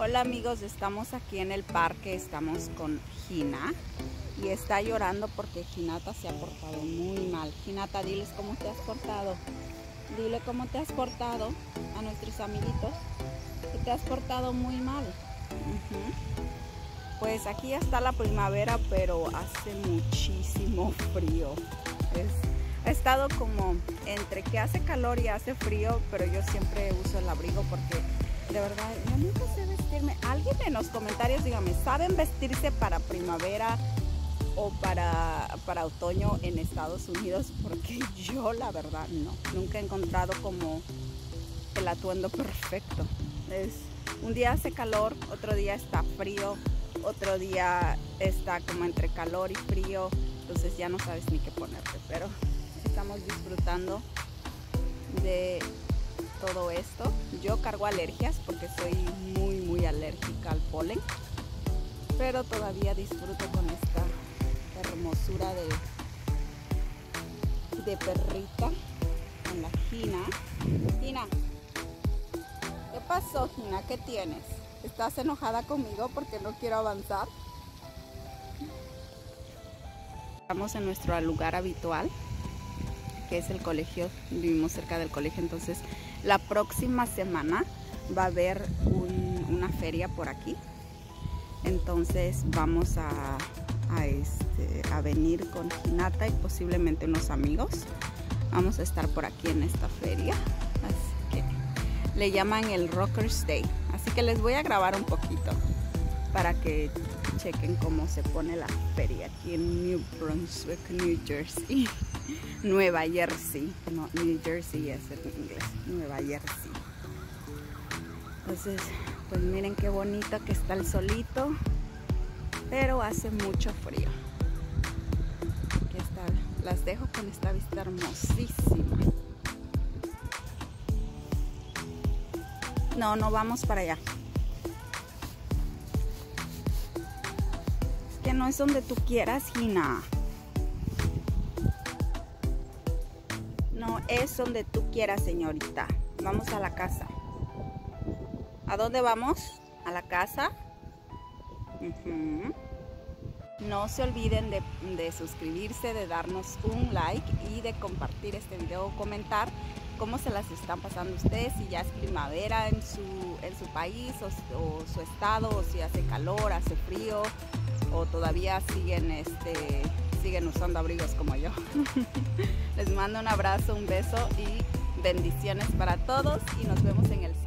Hola amigos, estamos aquí en el parque, estamos con Gina y está llorando porque Hinata se ha portado muy mal. Hinata, diles cómo te has portado. Dile cómo te has portado a nuestros amiguitos, que te has portado muy mal. Pues aquí ya está la primavera, pero hace muchísimo frío. Ha estado como entre que hace calor y hace frío, pero yo siempre uso el abrigo porque de verdad yo nunca sé vestirme. Alguien en los comentarios dígame, ¿saben vestirse para primavera o para otoño en Estados Unidos? Porque yo la verdad no, nunca he encontrado como el atuendo perfecto. Un día hace calor, otro día está frío, otro día está como entre calor y frío, entonces ya no sabes ni qué ponerte, pero estamos disfrutando de todo esto. Yo cargo alergias porque soy muy alérgica al polen, pero todavía disfruto con esta hermosura de perrita con la Gina. Gina, ¿qué pasó, Gina? ¿Qué tienes? ¿Estás enojada conmigo porque no quiero avanzar? Estamos en nuestro lugar habitual, que es el colegio. Vivimos cerca del colegio, entonces la próxima semana va a haber una feria por aquí. Entonces vamos a venir con Hinata y posiblemente unos amigos. Vamos a estar por aquí en esta feria, así que le llaman el Rockers Day, así que les voy a grabar un poquito para que chequen cómo se pone la feria aquí en New Brunswick, New Jersey. Nueva Jersey, no, New Jersey es en inglés, Nueva Jersey. Entonces pues miren qué bonito que está el solito, pero hace mucho frío. Aquí está, las dejo con esta vista hermosísima. No, no vamos para allá. Es que no es donde tú quieras, Gina. No es donde tú quieras, señorita. Vamos a la casa. ¿A dónde vamos? ¿A la casa? No se olviden de suscribirse, de darnos un like y de compartir este video o comentar cómo se las están pasando ustedes, si ya es primavera en su país o su estado, o si hace calor, hace frío, o todavía siguen usando abrigos como yo. Les mando un abrazo, un beso y bendiciones para todos y nos vemos en el